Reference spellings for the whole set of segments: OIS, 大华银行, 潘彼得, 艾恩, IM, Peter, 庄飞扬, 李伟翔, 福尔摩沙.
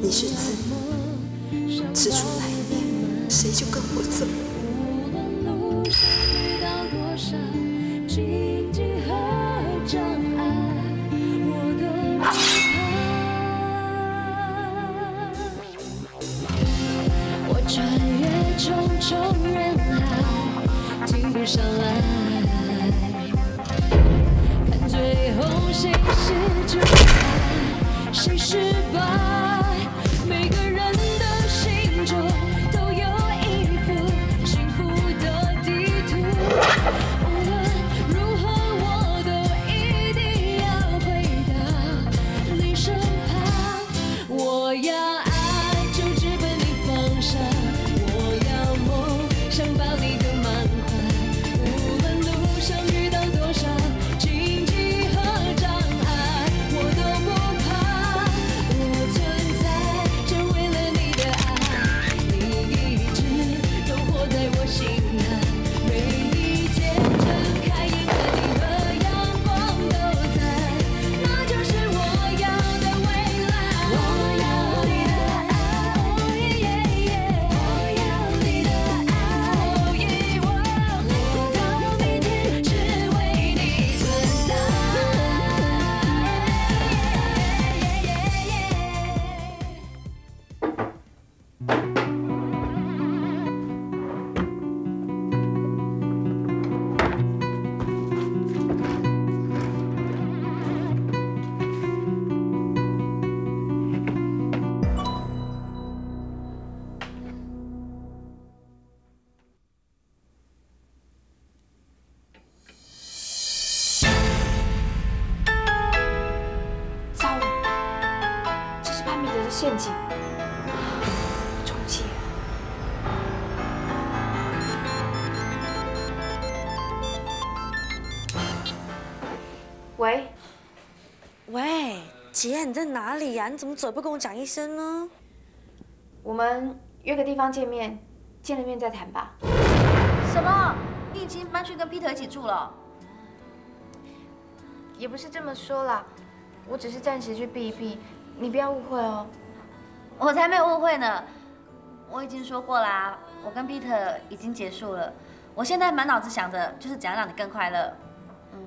你是字，字出来意，谁就跟我走。我穿越重重人海，停上来，看最后谁是主宰，谁失败。 陷阱，中介。喂，喂，姐，你在哪里呀？你怎么走不跟我讲一声呢？我们约个地方见面，见了面再谈吧。什么？你已经搬去跟 Peter 一起住了？也不是这么说啦，我只是暂时去避一避，你不要误会哦。 我才没有误会呢，我已经说过啦、啊，我跟 Peter 已经结束了。我现在满脑子想着就是怎样让你更快乐。嗯，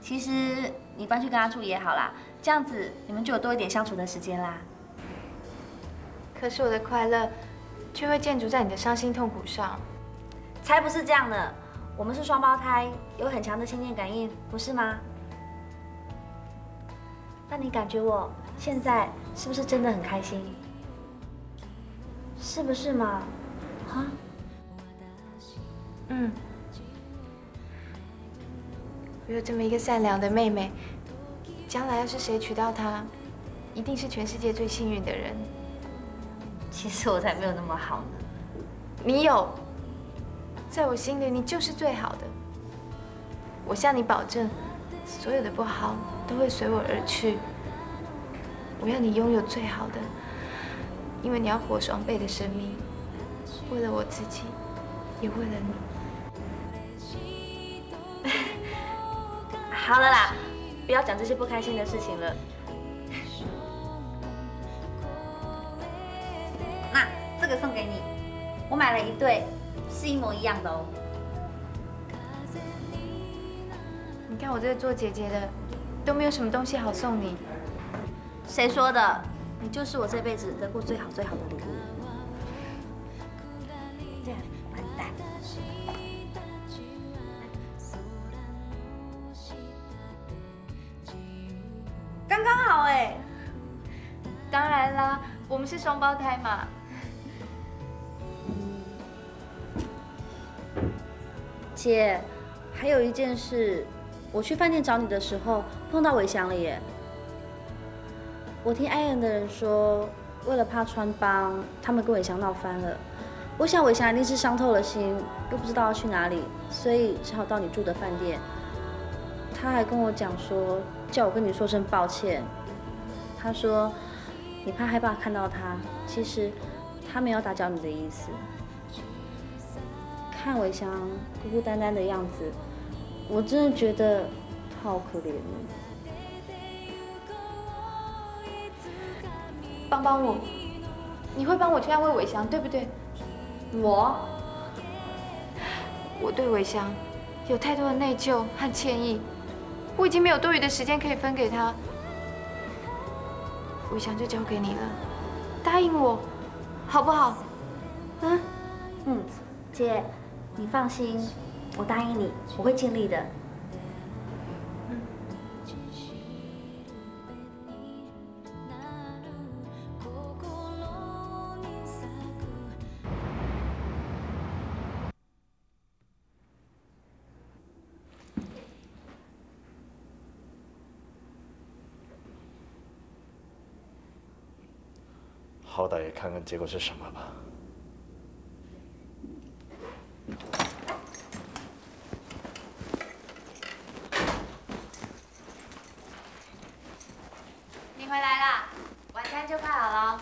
其实你搬去跟他住也好啦，这样子你们就有多一点相处的时间啦。可是我的快乐却会建筑在你的伤心痛苦上，才不是这样呢。我们是双胞胎，有很强的心电感应，不是吗？那你感觉我现在是不是真的很开心？ 是不是嘛？啊？嗯，我有这么一个善良的妹妹，将来要是谁娶到她，一定是全世界最幸运的人。其实我才没有那么好呢。你有，在我心里你就是最好的。我向你保证，所有的不好都会随我而去。我要你拥有最好的。 因为你要活双倍的生命，为了我自己，也为了你。好了啦，不要讲这些不开心的事情了。那这个送给你，我买了一对，是一模一样的哦。你看我这个做姐姐的，都没有什么东西好送你。谁说的？ 你就是我这辈子得过最好最好的礼物。这样完蛋。刚刚好哎。当然啦，我们是双胞胎嘛。姐，还有一件事，我去饭店找你的时候碰到伟翔了耶。 我听艾恩的人说，为了怕穿帮，他们跟伟翔闹翻了。我想伟翔一定是伤透了心，又不知道要去哪里，所以只好到你住的饭店。他还跟我讲说，叫我跟你说声抱歉。他说，你怕害怕看到他，其实他没有打搅你的意思。看伟翔孤孤单单的样子，我真的觉得他好可怜。 帮帮我！你会帮我去安慰伟翔，对不对？我对伟翔有太多的内疚和歉意，我已经没有多余的时间可以分给他。伟翔就交给你了，答应我，好不好？嗯，姐，你放心，我答应你，我会尽力的。 好歹也看看结果是什么吧。你回来啦，晚餐就快好了。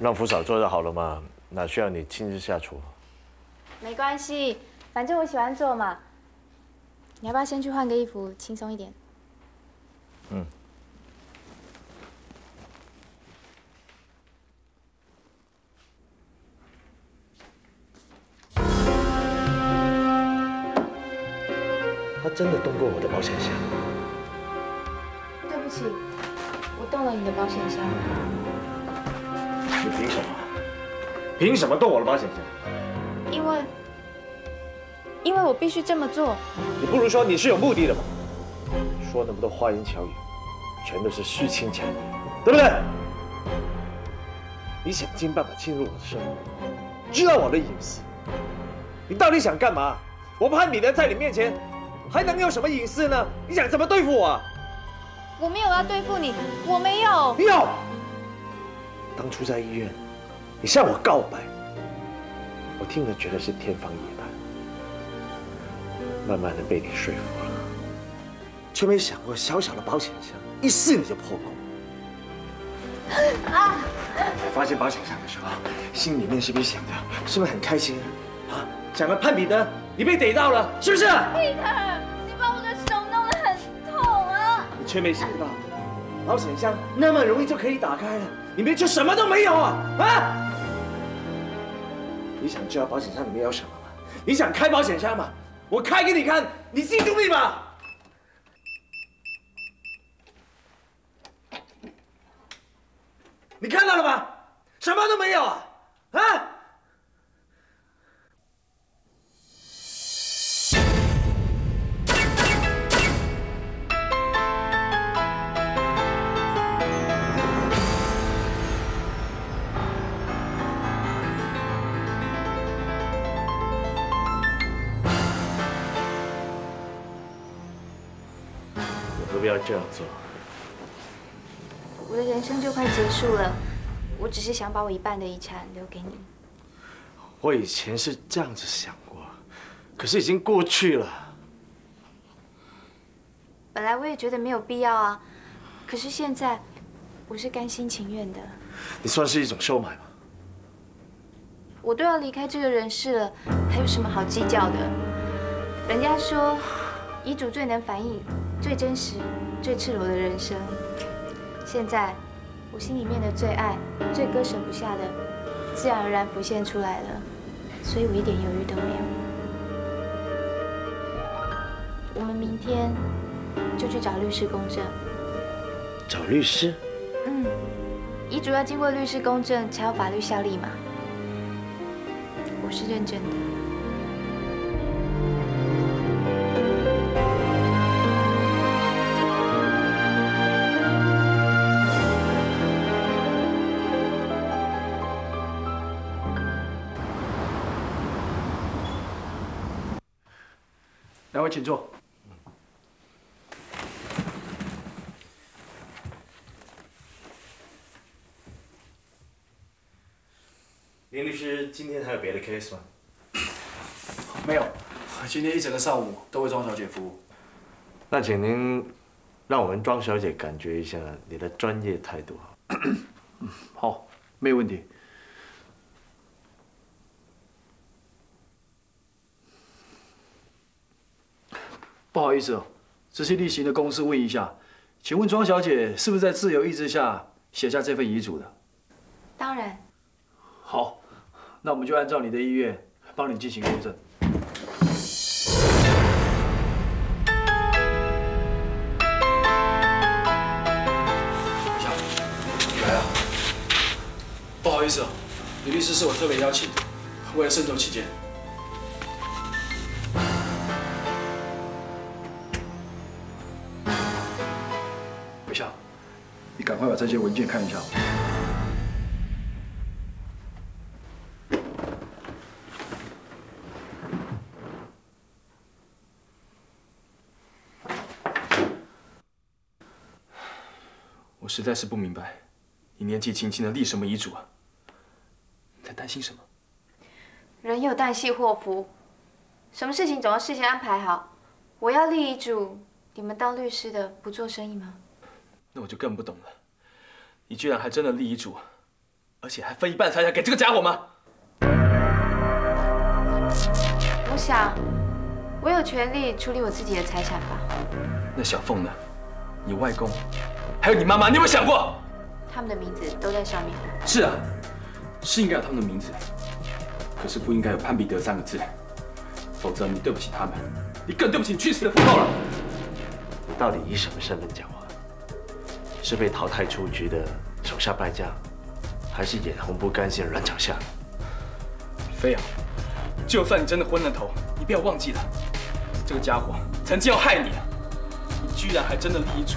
让福嫂做就好了嘛，哪需要你亲自下厨？没关系，反正我喜欢做嘛。你要不要先去换个衣服，轻松一点？嗯。 真的动过我的保险箱。对不起，我动了你的保险箱。你凭什么？凭什么动我的保险箱？因为我必须这么做。你不如说你是有目的的吧？说那么多花言巧语，全都是虚情假意，对不对？你想尽办法侵入我的生活，知道我的隐私。你到底想干嘛？我怕你能在你面前。 还能有什么隐私呢？你想怎么对付我？我没有要对付你，我没有。你有。当初在医院，你向我告白，我听了觉得是天方夜谭，慢慢的被你说服了，却没想过小小的保险箱一试你就破功。啊！我发现保险箱的时候，心里面是不是想着，是不是很开心啊？想着盼彼得。 你被逮到了，是不是 ？Peter， 你把我的手弄得很痛啊！你却没想到，保险箱那么容易就可以打开了，里面却什么都没有啊！啊！你想知道保险箱里面有什么吗？你想开保险箱吗？我开给你看，你记住密码。你看到了吗？什么都没有啊！啊！ 不要这样做。我的人生就快结束了，我只是想把我一半的遗产留给你。我以前是这样子想过，可是已经过去了。本来我也觉得没有必要啊，可是现在我是甘心情愿的。你算是一种收买吗？我都要离开这个人世了，还有什么好计较的？人家说，遗嘱最能反映。 最真实、最赤裸的人生，现在我心里面的最爱、最割舍不下的，自然而然浮现出来了，所以我一点犹豫都没有。我们明天就去找律师公证。找律师？嗯，遗嘱要经过律师公证才有法律效力嘛。我是认真的。 两位请坐。林律师，今天还有别的 case 吗？没有，今天一整个上午都为庄小姐服务。那请您让我们庄小姐感觉一下你的专业态度。好，没有问题。 不好意思哦，这是例行的公事，问一下，请问庄小姐是不是在自由意志下写下这份遗嘱的？当然。好，那我们就按照你的意愿，帮你进行纠正。 不好意思哦，李律师是我特别邀请的，为了慎重起见。等一下，你赶快把这些文件看一下。我实在是不明白，你年纪轻轻的立什么遗嘱啊？ 在担心什么？人有旦夕祸福，什么事情总要事先安排好。我要立遗嘱，你们当律师的不做生意吗？那我就更不懂了，你居然还真的立遗嘱，而且还分一半财产给这个家伙吗？我想，我有权利处理我自己的财产吧。那小凤呢？你外公，还有你妈妈，你有没有想过？他们的名字都在上面。是啊。 是应该有他们的名字，可是不应该有潘彼得三个字，否则你对不起他们，你更对不起你去世的父后了。你到底以什么身份讲话？是被淘汰出局的手下败将，还是眼红不甘心软脚下？飞扬，就算你真的昏了头，你不要忘记了，这个家伙曾经要害你，你居然还真的立遗嘱，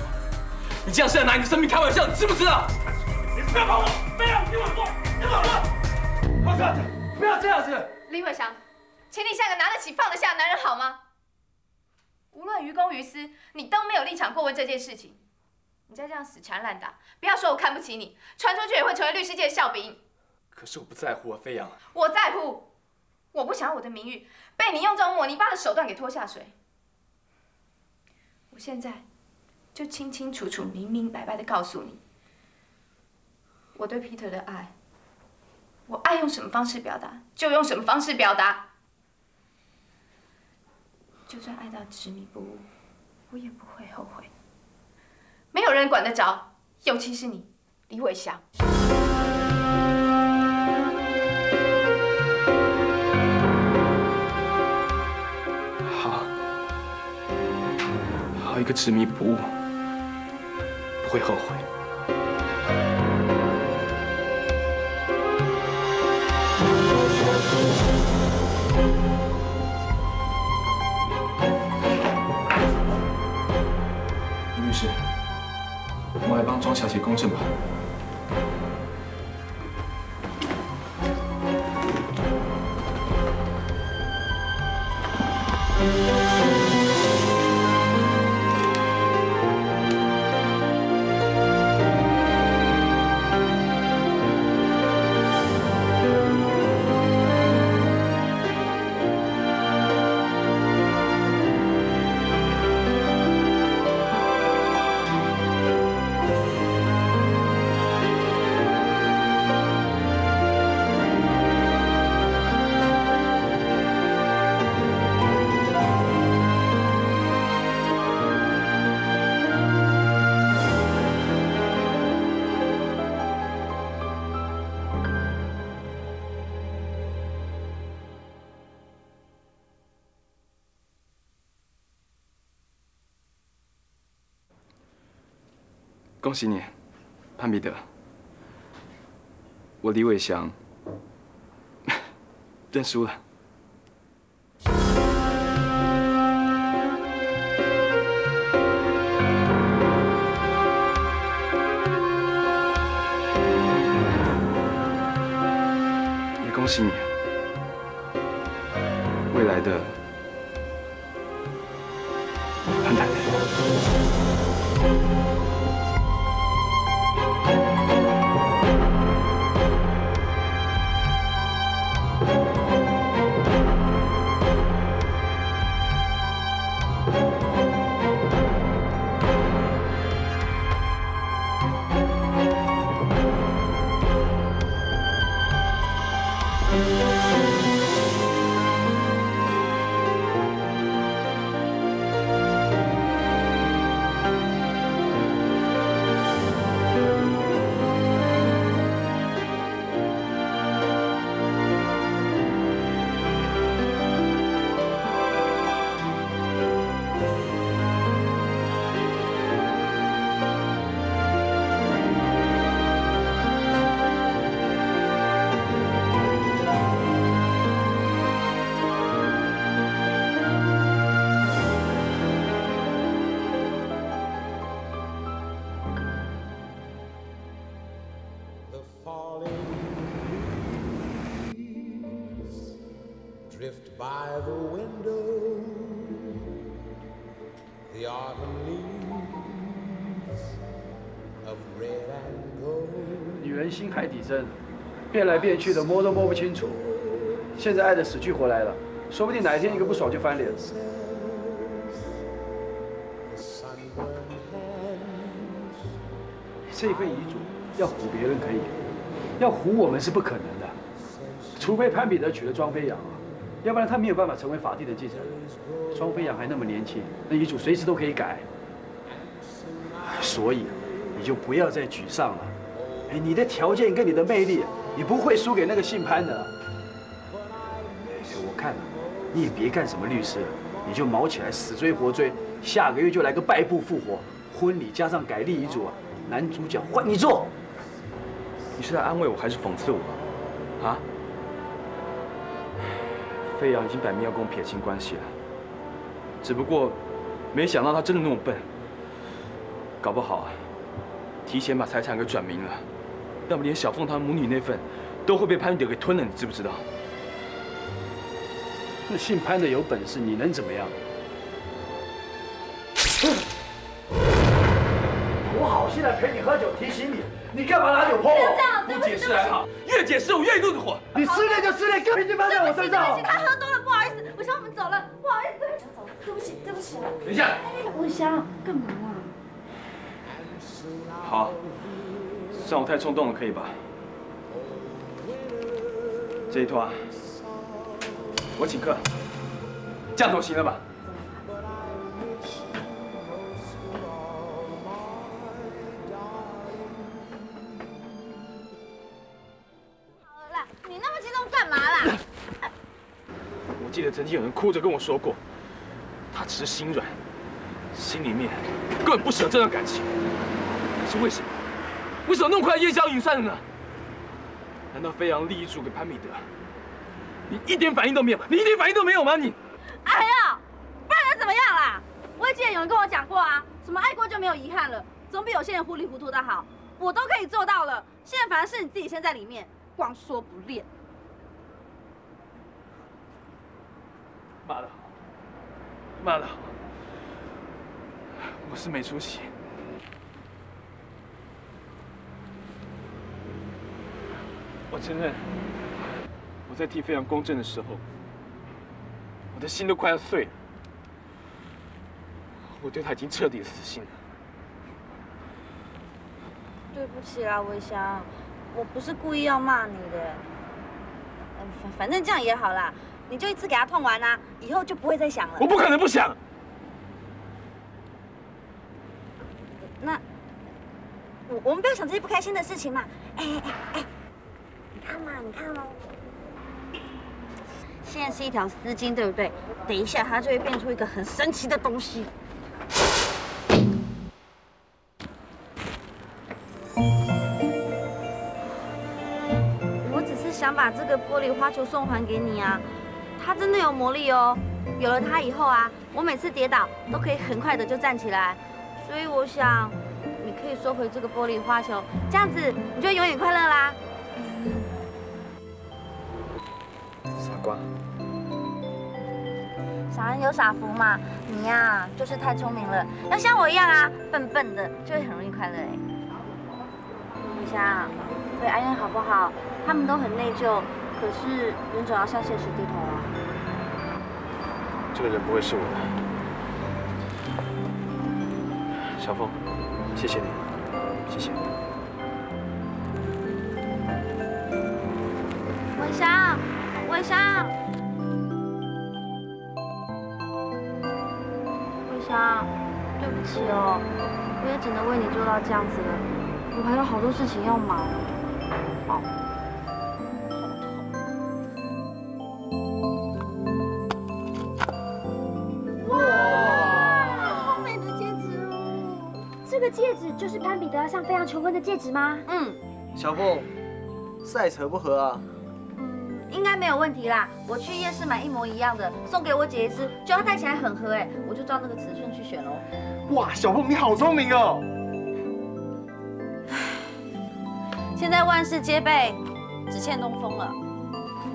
你这样是在拿你的生命开玩笑，你知不知道？你不要碰我，飞扬，听我说。 你老了，不要这样子，不要这样子。李伟翔，请你像个拿得起放得下的男人好吗？无论于公于私，你都没有立场过问这件事情。你再这样死缠烂打，不要说我看不起你，传出去也会成为律师界的笑柄。可是我不在乎啊，飞扬。我在乎，我不想我的名誉被你用这种抹泥巴的手段给拖下水。我现在就清清楚楚、明明白白的告诉你，我对 Peter 的爱。 我爱用什么方式表达，就用什么方式表达。就算爱到执迷不悟，我也不会后悔。没有人管得着，尤其是你，李伟翔。 好一个执迷不悟，不会后悔。 律师，我们来帮庄小姐公证吧。恭喜你，潘彼得。我李伟翔认输了。也恭喜你，未来的潘太太。drift by the window, the autumn leaves of red and gold. 女人心海底针，变来变去的摸都摸不清楚，现在爱得死去活来了，说不定哪一天一个不爽就翻脸。 这份遗嘱要唬别人可以，要唬我们是不可能的。除非潘彼得娶了庄飞扬啊，要不然他没有办法成为法定的继承人。庄飞扬还那么年轻，那遗嘱随时都可以改。所以你就不要再沮丧了。哎，你的条件跟你的魅力，你不会输给那个姓潘的。我看你也别干什么律师了，你就卯起来死追活追，下个月就来个败部复活，婚礼加上改立遗嘱啊。 男主角换你做，你是在安慰我还是讽刺我？啊？飞扬已经摆明要跟我撇清关系了，只不过没想到他真的那么笨，搞不好提前把财产给转名了，要不连小凤他们母女那份都会被潘德给吞了，你知不知道？那姓潘的有本事，你能怎么样？ 我现在陪你喝酒，提醒你，你干嘛拿酒泼我？不解释还好，越解释我越一肚子火。你失恋就失恋，更脾气发在我身上。对不起，他喝多了，不好意思，我想我们走了，不好意思，想走了，对不起，对不起啊。等一下，我想干嘛啊？好，算我太冲动了，可以吧？这一团我请客，这样总行了吧？ 记得曾经有人哭着跟我说过，他只是心软，心里面根本不舍这段感情。可是为什么？为什么那么快烟消云散了呢？难道飞扬立遗嘱给潘彼得？你一点反应都没有，你一点反应都没有吗？你！哎呀，不然能怎么样啦？我也记得有人跟我讲过啊，什么爱过就没有遗憾了，总比有些人糊里糊涂的好。我都可以做到了，现在反正是你自己陷在里面，光说不练。 骂得好，骂得好！我是没出息。我承认，我在替飞扬公正的时候，我的心都快要碎了。我对他已经彻底死心了。对不起啦，微香，我不是故意要骂你的。反正这样也好啦。 你就一次给他痛完啦、啊，以后就不会再想了。我不可能不想。那，我们不要想这些不开心的事情嘛。哎，你看嘛，你看喽。现在是一条丝巾，对不对？等一下它就会变出一个很神奇的东西。 想把这个玻璃花球送还给你啊！它真的有魔力哦。有了它以后啊，我每次跌倒都可以很快的就站起来。所以我想，你可以收回这个玻璃花球，这样子你就永远快乐啦。傻瓜，傻人有傻福嘛。你呀，就是太聪明了。要像我一样啊，笨笨的就会很容易快乐哎。你想对安安好不好？ 他们都很内疚，可是人总要向现实低头啊。这个人不会是我的，小凤，谢谢你，谢谢。文香，文香，文香，对不起哦，我也只能为你做到这样子了，我还有好多事情要忙。哦。 戒指就是潘彼得向飞扬求婚的戒指吗？嗯，小凤，size合不合啊？嗯，应该没有问题啦。我去夜市买一模一样的，送给我姐一只，就要戴起来很合哎，我就照那个尺寸去选喽。哇，小凤你好聪明哦！现在万事皆备，只欠东风了。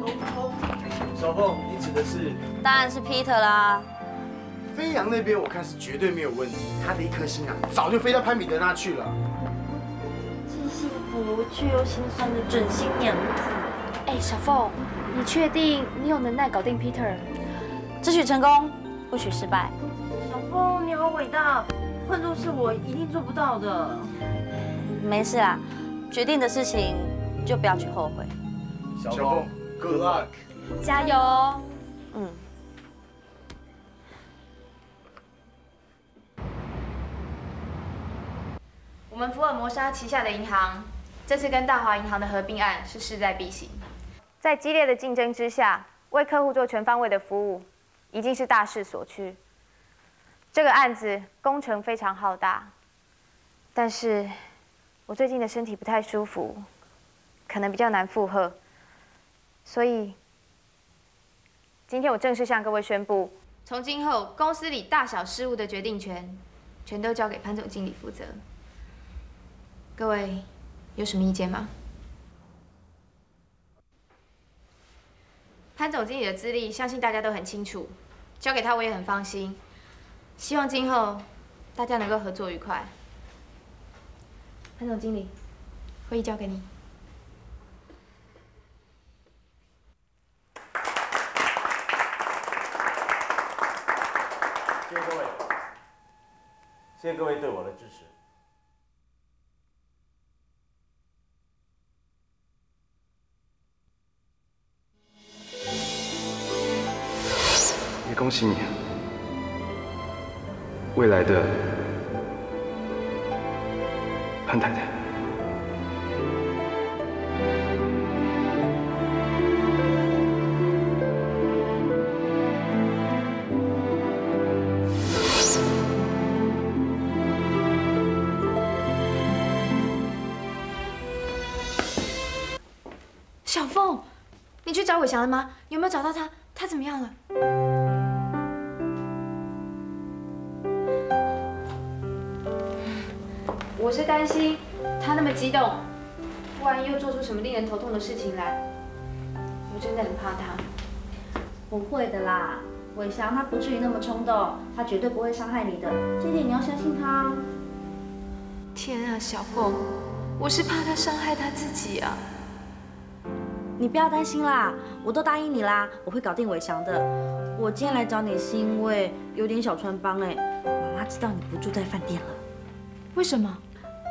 东风。小凤，你指的是？当然是 Peter 啦。飞扬那边我看是绝对没有问题，他的一颗心啊，早就飞到潘彼得那去了。既幸福却又心酸的准新娘子。哎，小凤，你确定你有能耐搞定 Peter？ 只许成功，不许失败。小凤，你好伟大，换作是我一定做不到的。没事啦，决定的事情就不要去后悔。小凤 ，Good luck， 加油。嗯。 我们福尔摩沙旗下的银行，这次跟大华银行的合并案是势在必行。在激烈的竞争之下，为客户做全方位的服务，已经是大势所趋。这个案子工程非常浩大，但是我最近的身体不太舒服，可能比较难负荷，所以今天我正式向各位宣布，从今后公司里大小事务的决定权，全都交给潘总经理负责。 各位有什么意见吗？潘总经理的资历，相信大家都很清楚，交给他我也很放心。希望今后大家能够合作愉快。潘总经理，会议交给你。谢谢各位，谢谢各位对我的支持。 恭喜你，未来的潘太太。小凤，你去找伟翔了吗？有没有找到他？他怎么样了？ 我是担心他那么激动，万一又做出什么令人头痛的事情来，我真的很怕他。不会的啦，伟翔他不至于那么冲动，他绝对不会伤害你的，这点你要相信他哦。天啊，小凤，我是怕他伤害他自己啊。你不要担心啦，我都答应你啦，我会搞定伟翔的。我今天来找你是因为有点小穿帮哎，妈妈知道你不住在饭店了，为什么？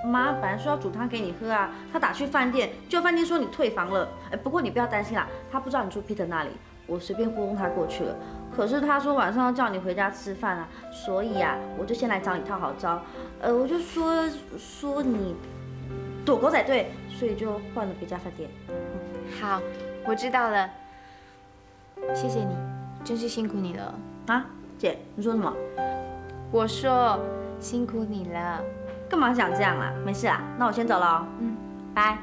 妈本来说要煮汤给你喝啊，她打去饭店，就饭店说你退房了。哎，不过你不要担心啦，她不知道你住 Peter 那里，我随便糊弄她过去了。可是她说晚上要叫你回家吃饭啊，所以啊，我就先来找你套好招。我就说你躲狗仔队，所以就换了别家饭店。好，我知道了，谢谢你，真是辛苦你了。啊，姐，你说什么？我说辛苦你了。 干嘛想这样啊？没事啊，那我先走了。嗯，拜。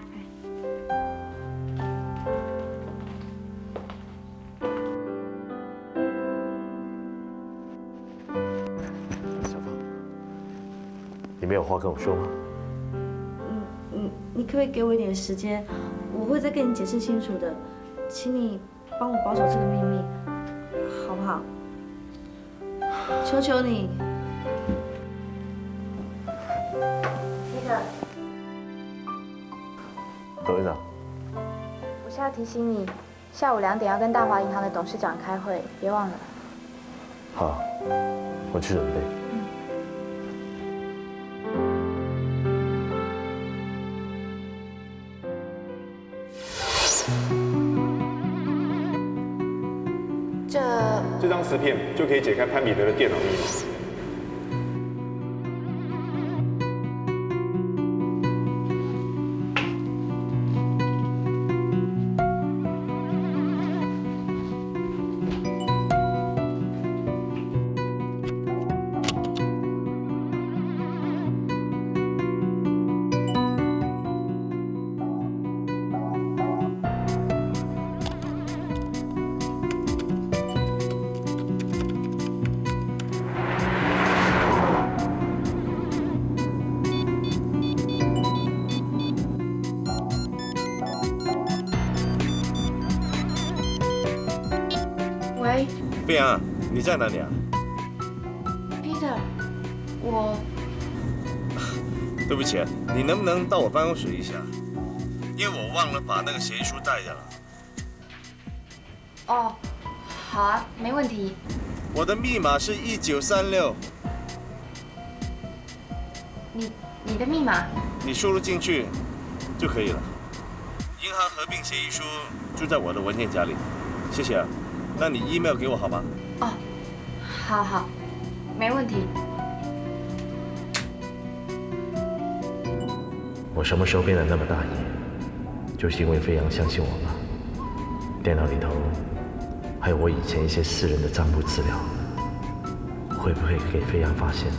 小凤，你没有话跟我说吗？你可不可以给我一点时间？我会再跟你解释清楚的，请你帮我保守这个秘密，好不好？求求你。 董事长，我是要提醒你，下午2点要跟大华银行的董事长开会，别忘了。好，我去准备。嗯。这张磁片就可以解开潘彼得的电脑密码。良，你在哪里啊 ？Peter， 我……对不起，你能不能到我办公室一下？因为我忘了把那个协议书带着了。哦，好啊，没问题。我的密码是1936。你的密码？你输入进去就可以了。银行合并协议书就在我的文件夹里。 谢谢啊，那你 email 给我好吗？哦，好好，没问题。我什么时候变得那么大意？就是因为飞扬相信我吧。电脑里头还有我以前一些私人的账目资料，会不会给飞扬发现？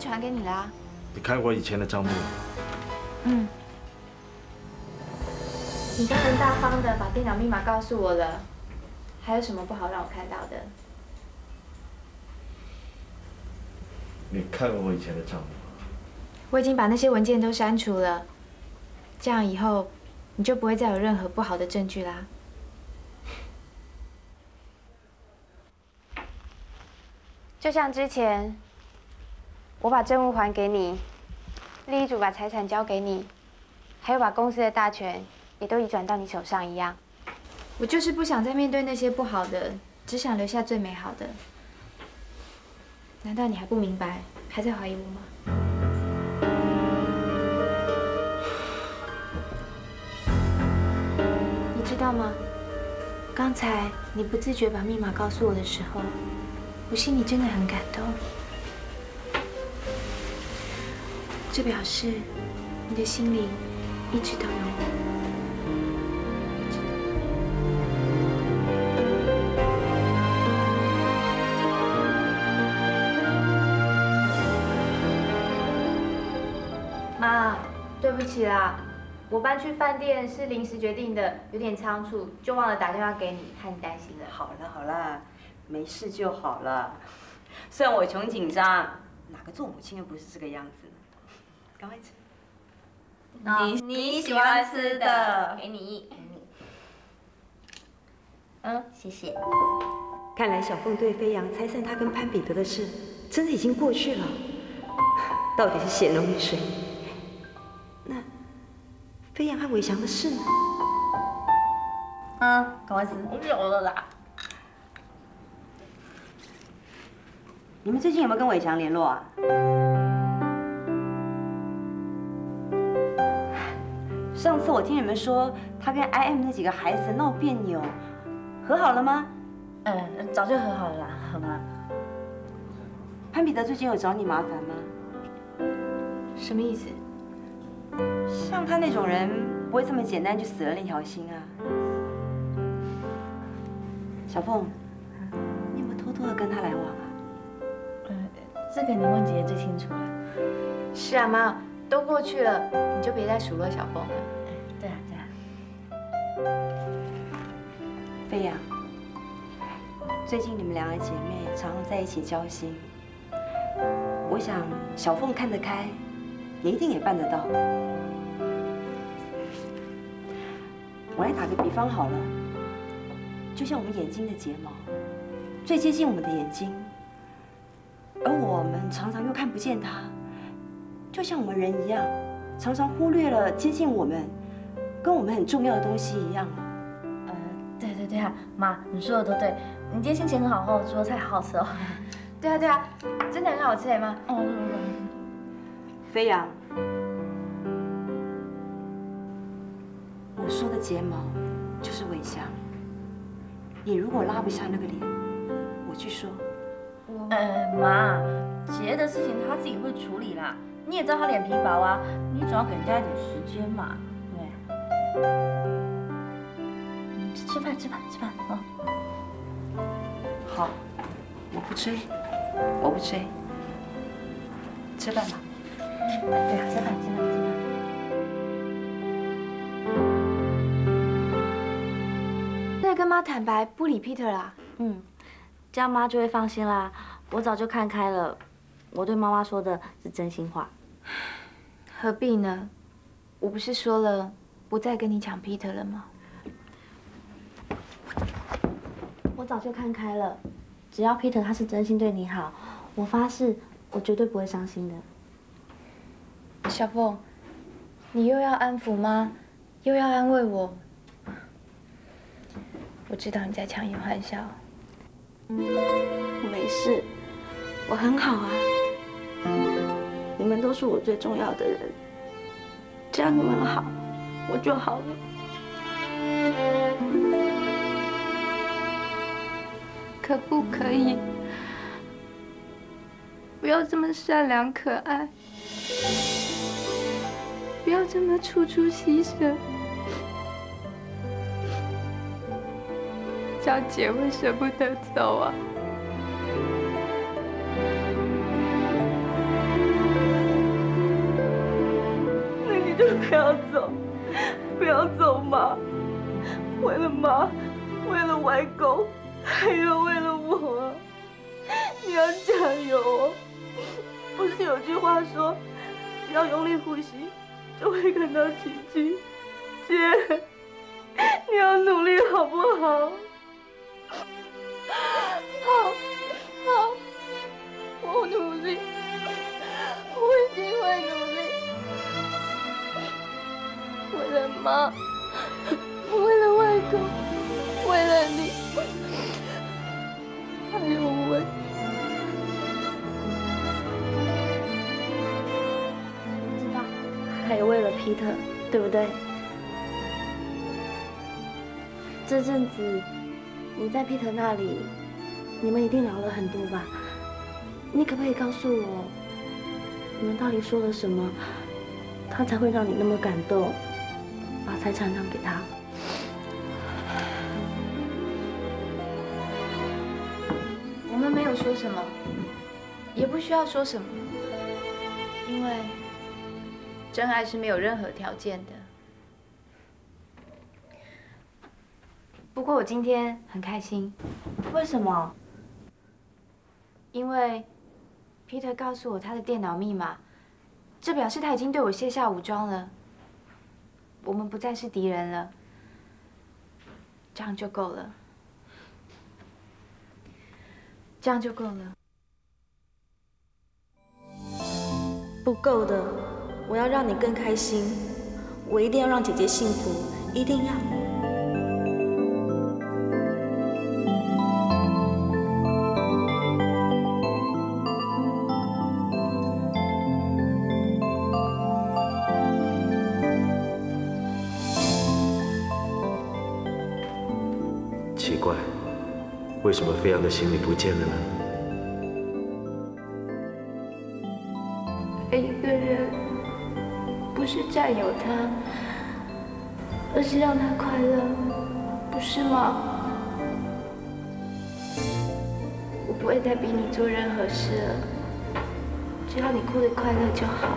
传给你了啊！你看我以前的账目。嗯。你大人大方的把电脑密码告诉我了，还有什么不好让我看到的？你看过我以前的账目吗？我已经把那些文件都删除了，这样以后你就不会再有任何不好的证据啦。 就像之前。 我把政务还给你，另一组把财产交给你，还有把公司的大权也都移转到你手上一样。我就是不想再面对那些不好的，只想留下最美好的。难道你还不明白，还在怀疑我吗？ 你知道吗？刚才你不自觉把密码告诉我的时候，我心里真的很感动。 这表示你的心灵一直都有我。 妈，对不起啦，我搬去饭店是临时决定的，有点仓促，就忘了打电话给你，害你担心了。好了好了，没事就好了。虽然我穷紧张，哪个做母亲又不是这个样子呢？ 赶快吃！你喜欢吃的，给你。嗯，谢谢。看来小凤对飞扬拆散他跟潘彼得的事，真的已经过去了。到底是血浓于水。那飞扬和伟翔的事呢？嗯，赶快吃！我有了啦。你们最近有没有跟伟翔联络啊？ 上次我听你们说他跟 IM 那几个孩子闹别扭，和好了吗？嗯，早就和好了啦，好吗？潘彼得最近有找你麻烦吗？什么意思？像他那种人不会这么简单就死了那条心啊。小凤，你有没有偷偷的跟他来往啊？这个你问姐姐最清楚了。是啊，妈。 都过去了，你就别再数落小凤了。对啊，对啊。飞扬，最近你们两个姐妹常常在一起交心，我想小凤看得开，你一定也办得到。我来打个比方好了，就像我们眼睛的睫毛，最接近我们的眼睛，而我们常常又看不见它，就像我们人一样，常常忽略了接近我们、跟我们很重要的东西一样。 对啊，妈，你说的都对。你今天心情很好后，煮的菜好好吃哦。对啊，真的很好吃哎，妈。哦，飞扬，我说的睫毛就是微笑。你如果拉不下那个脸，我去说。妈，杰的事情他自己会处理啦。你也知道他脸皮薄啊，你总要给人家一点时间嘛，对。 吃饭啊！好，我不吹，吃饭吧。对啊，吃饭。 再跟妈坦白不理 Peter 啦。这样妈就会放心啦。我早就看开了，我对妈妈说的是真心话。何必呢？我不是说了不再跟你讲 Peter 了吗？ 我早就看开了，只要 Peter 他是真心对你好，我发誓我绝对不会伤心的。小凤，你又要安抚妈，又要安慰我，我知道你在强颜欢笑。我没事，我很好啊。你们都是我最重要的人，只要你们好，我就好了。 可不可以不要这么善良可爱，不要这么处处牺牲？叫姐会舍不得走啊！那你就不要走嘛！为了妈，为了外公。 还有为了我，你要加油哦！不是有句话说，只要用力呼吸，就会看到奇迹。姐，你要努力好不好？好，我努力，我一定会努力。为了妈，为了外公，为了你。 还有我，我知道，还有为了 Peter， 对不对？这阵子你在 Peter 那里，你们一定聊了很多吧？你可不可以告诉我，你们到底说了什么，他才会让你那么感动，把财产让给他？ 我们没有说什么，也不需要说什么，因为真爱是没有任何条件的。不过我今天很开心，为什么？因为 Peter 告诉我他的电脑密码，这表示他已经对我卸下武装了。我们不再是敌人了，这样就够了。 这样就够了。不够的，我要让你更开心，我一定要让姐姐幸福，一定要。奇怪。 为什么飞扬的行李不见了呢？一个人不是占有他，而是让他快乐，不是吗？我不会再逼你做任何事了，只要你过得快乐就好。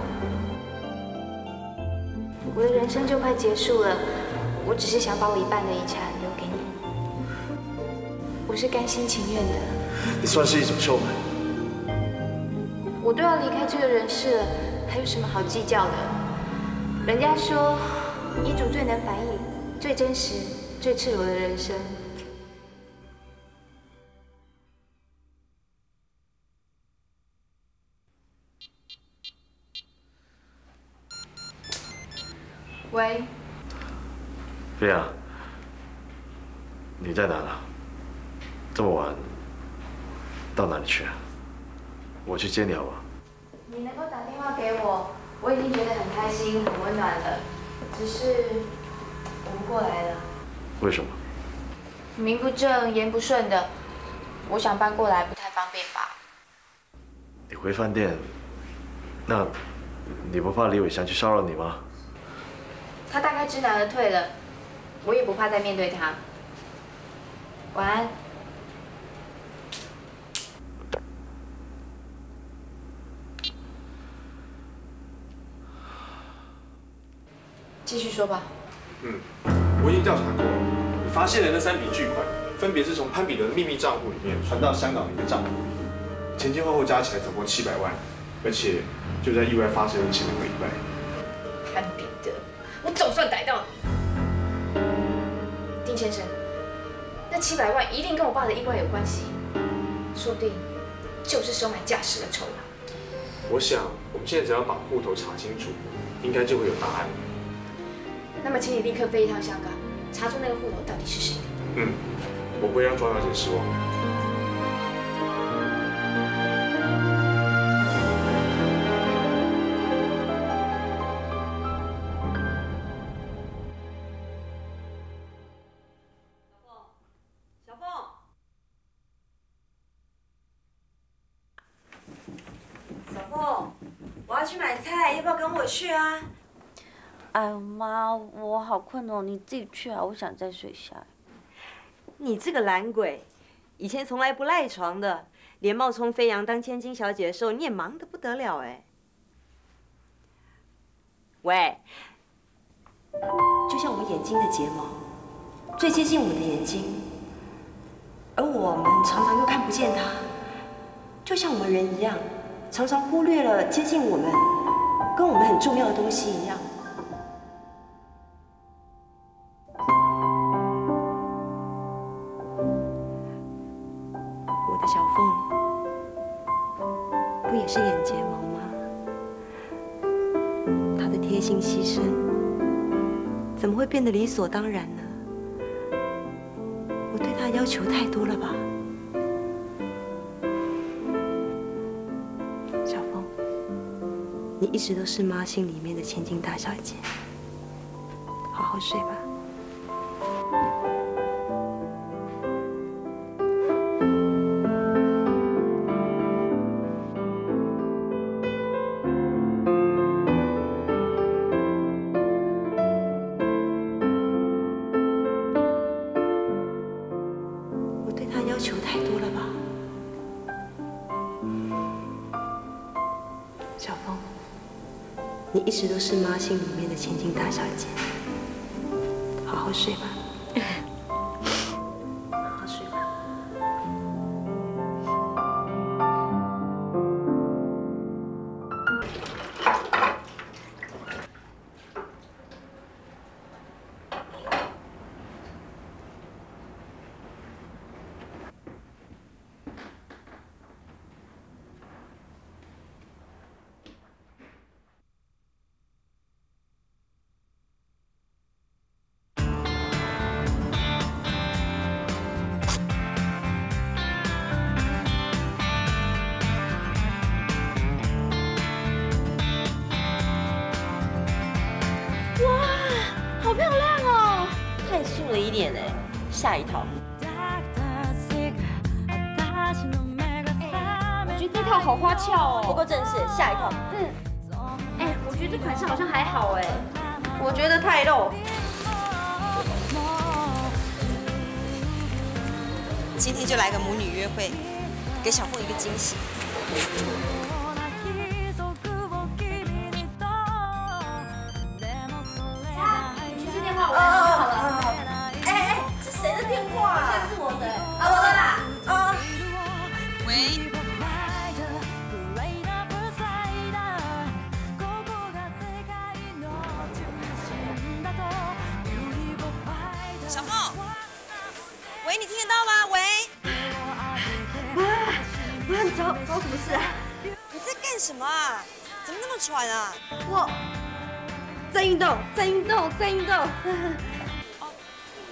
我的人生就快结束了，我只是想把我一半的遗产留给你。 我我是甘心情愿的。也算是一种收买。我都要离开这个人世了，还有什么好计较的？人家说，遗嘱最能反映最真实、最赤裸的人生。 喂，菲亚，你在哪呢？这么晚，到哪里去啊？我去接你好不好？你能够打电话给我，我已经觉得很开心、很温暖了。只是我不过来了。为什么？名不正言不顺的，我想搬过来不太方便吧。你回饭店，那你不怕李伟翔去骚扰你吗？ 他大概知难而退了，我也不怕再面对他。晚安。继续说吧。嗯，我已经调查过，发现了那3笔巨款，分别是从潘彼得的秘密账户里面传到香港的一个账户里，前前后后加起来总共700万，而且就在意外发生的前2个礼拜。潘彼得。 我总算逮到你，丁先生。那700万一定跟我爸的意外有关系，说不定就是收买驾驶的筹码。我想，我们现在只要把户头查清楚，应该就会有答案。那么，请你立刻飞一趟香港，查出那个户头到底是谁的。嗯，我不会让庄小姐失望。 去啊！哎呦妈，我好困哦，你自己去啊，我想在水下。你这个懒鬼，以前从来不赖床的，连冒充飞扬当千金小姐的时候，你也忙得不得了哎。喂，就像我眼睛的睫毛，最接近我的眼睛，而我们常常又看不见它，就像我们人一样，常常忽略了接近我们。 跟我们很重要的东西一样。我的小凤，不也是眼睫毛吗？她的贴心牺牲，怎么会变得理所当然呢？我对她要求太多了吧？ 你一直都是妈心里面的千金大小姐，好好睡吧。我对她要求太多了吧，小凤。 你一直都是妈心里面的千金大小姐，好好睡吧，好好睡吧。下一套，我觉得这套好花俏哦，不够正式。下一套，嗯，哎，我觉得这款式好像还好哎，我觉得太露。今天就来个母女约会，给小凤一个惊喜。啊，你去接电话，我来接好了。 谁的电话？好像是我的。啊，我的啦。听到吗？喂，喂，你找我什么事啊？你在干什么啊？怎么那么喘啊？我在运动，在运动，在运动。哦，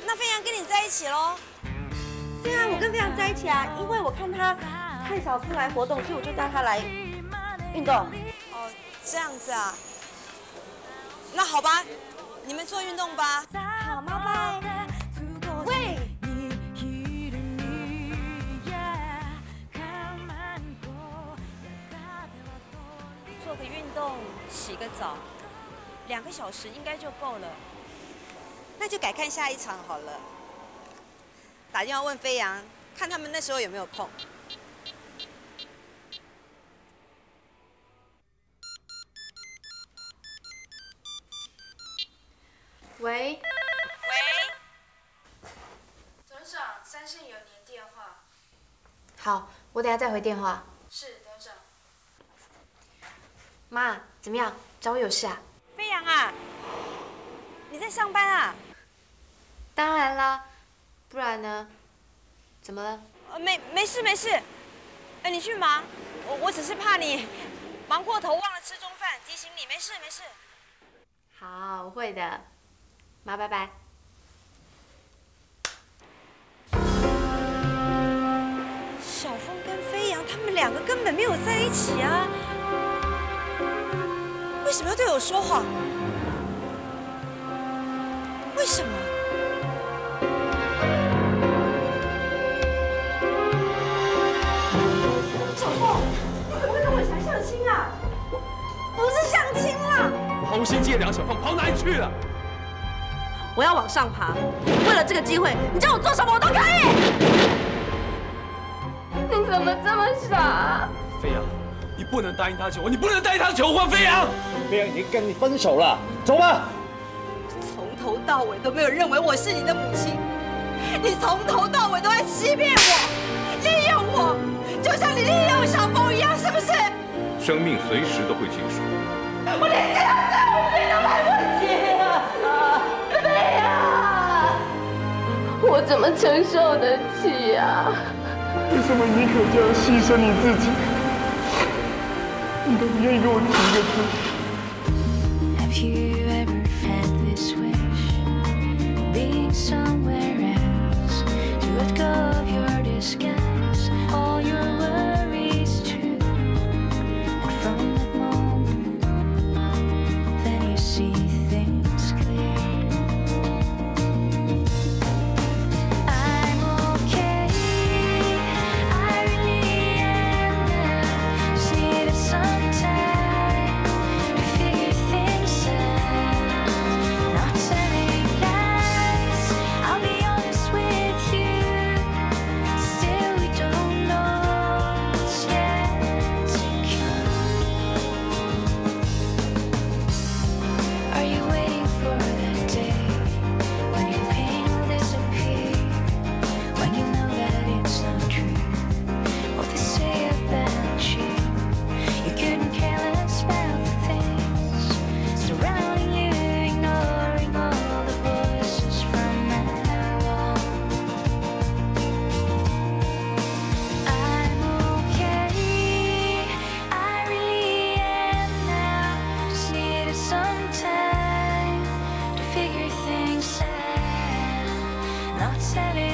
那飞扬跟你在一起喽？对啊，我跟飞扬在一起啊，因为我看他太少出来活动，所以我就带他来运动。哦，这样子啊。那好吧，你们做运动吧。好，拜拜。 喂，做个运动，洗个澡，2个小时应该就够了。那就改看下一场好了。打电话问飞扬，看他们那时候有没有空。 喂，喂，董事长，3线有您电话。好，我等下再回电话。是，董事长。妈，怎么样？找我有事啊？飞扬啊，你在上班啊？当然啦，不然呢？怎么了？没事。哎，你去忙，我只是怕你忙过头忘了吃中饭，提醒你，没事。好，我会的。 妈，拜拜。小峰跟飞扬他们2个根本没有在一起啊！为什么要对我说谎？为什么？ 红心计2小凤跑哪里去了？ 我要往上爬，为了这个机会，你叫我做什么我都可以。你怎么这么傻？飞扬，你不能答应他求婚，你不能答应他求婚，飞扬。飞扬已经跟你分手了，走吧。从头到尾都没有认为我是你的母亲，你从头到尾都在欺骗我、利用我，就像你利用小风一样，是不是？生命随时都会结束。我连这样子我自己都来不及。 哎呀，我怎么承受得起啊？为什么你可就要牺牲你自己？你都不愿意给我提个字。 Not selling.